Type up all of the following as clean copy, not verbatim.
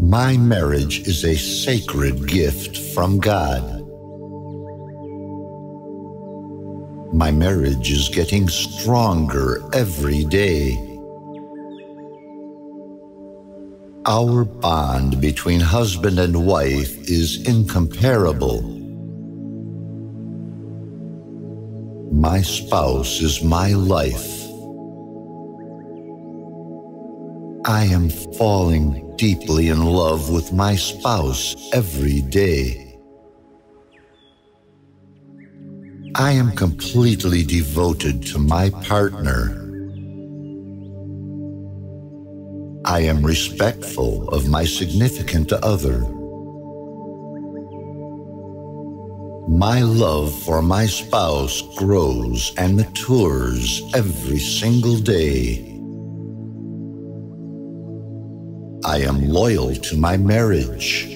My marriage is a sacred gift from God. My marriage is getting stronger every day. Our bond between husband and wife is incomparable. My spouse is my life. I am falling deeply in love with my spouse every day. I am completely devoted to my partner. I am respectful of my significant other. My love for my spouse grows and matures every single day. I am loyal to my marriage.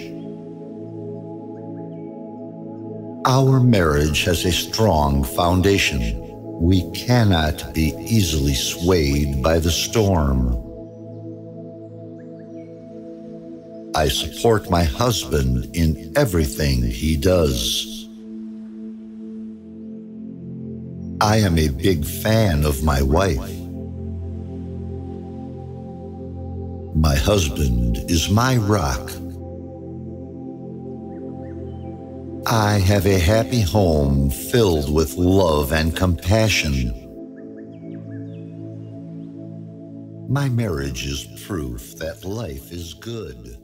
Our marriage has a strong foundation. We cannot be easily swayed by the storm. I support my husband in everything he does. I am a big fan of my wife. My husband is my rock. I have a happy home filled with love and compassion. My marriage is proof that life is good.